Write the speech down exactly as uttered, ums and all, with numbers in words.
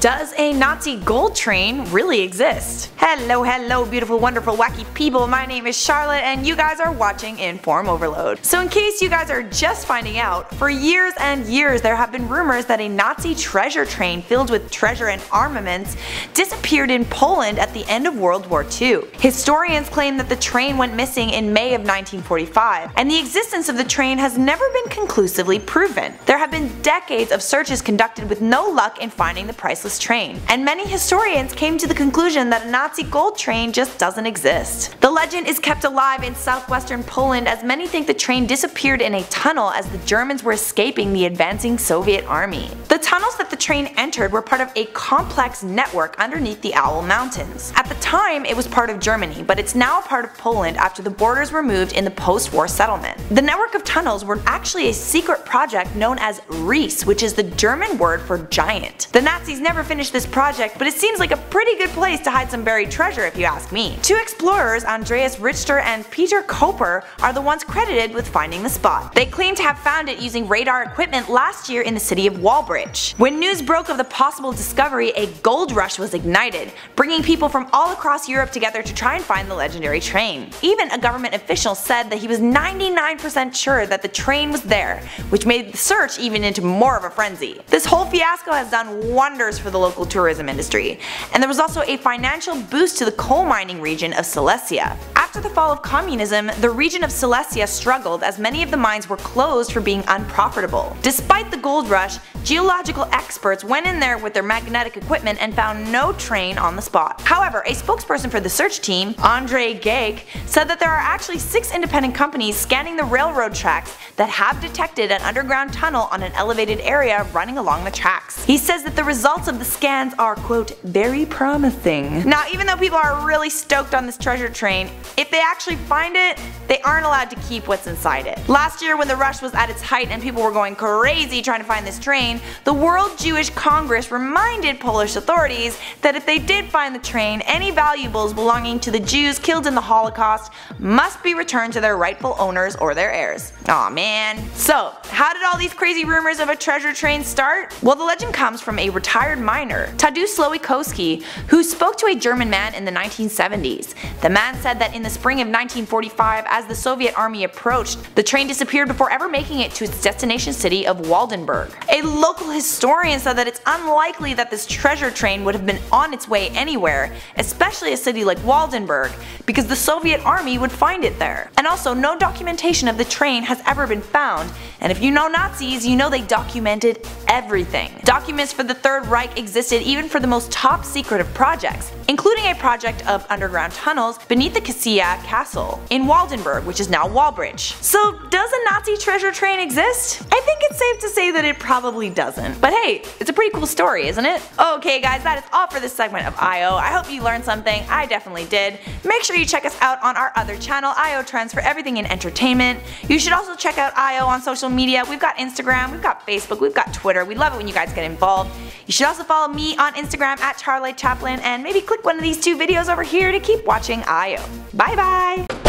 Does a Nazi gold train really exist? Hello, hello, beautiful, wonderful, wacky people. My name is Charlotte and you guys are watching Inform Overload. So in case you guys are just finding out, for years and years there have been rumors that a Nazi treasure train filled with treasure and armaments disappeared in Poland at the end of World War Two. Historians claim that the train went missing in May of nineteen forty-five, and the existence of the train has never been conclusively proven. There have been decades of searches conducted with no luck in finding the price train, and many historians came to the conclusion that a Nazi gold train just doesn't exist. The legend is kept alive in southwestern Poland as many think the train disappeared in a tunnel as the Germans were escaping the advancing Soviet army. The tunnels that the train entered were part of a complex network underneath the Owl Mountains. At the time it was part of Germany, but it's now part of Poland after the borders were moved in the post-war settlement. The network of tunnels were actually a secret project known as Ries, which is the German word for giant. The Nazis never finished this project, but it seems like a pretty good place to hide some buried treasure if you ask me. Two explorers, Andreas Richter and Peter Koper, are the ones credited with finding the spot. They claim to have found it using radar equipment last year in the city of Wałbrzych. When news broke of the possible discovery, a gold rush was ignited, bringing people from all across Europe together to try and find the legendary train. Even a government official said that he was ninety-nine percent sure that the train was there, which made the search even into more of a frenzy. This whole fiasco has done wonders for the local tourism industry, and there was also a financial boost to the coal mining region of Silesia. After the fall of communism, the region of Silesia struggled as many of the mines were closed for being unprofitable. Despite the gold rush, geological experts went in there with their magnetic equipment and found no train on the spot. However, a spokesperson for the search team, Andre Geig, said that there are actually six independent companies scanning the railroad tracks that have detected an underground tunnel on an elevated area running along the tracks. He says that the results of the scans are, quote, very promising. Now, even though people are really stoked on this treasure train, if they actually find it, they aren't allowed to keep what's inside it. Last year, when the rush was at its height and people were going crazy trying to find this train, the World Jewish Congress reminded Polish authorities that if they did find the train, any valuables belonging to the Jews killed in the Holocaust must be returned to their rightful owners or their heirs. Aw man. So, how did all these crazy rumors of a treasure train start? Well, the legend comes from a retired miner, Tadeusz Lowiakowski, who spoke to a German man in the nineteen seventies. The man said that in the spring of nineteen forty-five, as the Soviet army approached, the train disappeared before ever making it to its destination city of Waldenburg. A local historian said that it's unlikely that this treasure train would have been on its way anywhere, especially a city like Waldenburg, because the Soviet army would find it there. And also, no documentation of the train has ever been found, and if you know Nazis, you know they documented everything. Documents for the Third Reich existed even for the most top secret of projects, including a project of underground tunnels beneath the Casilla Castle in Waldenburg, which is now Wałbrzych. So does a Nazi treasure train exist? I think it's safe to say that it probably doesn't. But hey, it's a pretty cool story, isn't it? Okay guys, that is all for this segment of I O. I hope you learned something, I definitely did. Make sure you check us out on our other channel, I O Trends, for everything in entertainment. You should also check out I O on social media. We've got Instagram, we've got Facebook, we've got Twitter. We love it when you guys get involved. You should also follow me on Instagram at charlaychaplin and maybe click one of these two videos over here to keep watching I O. Bye bye!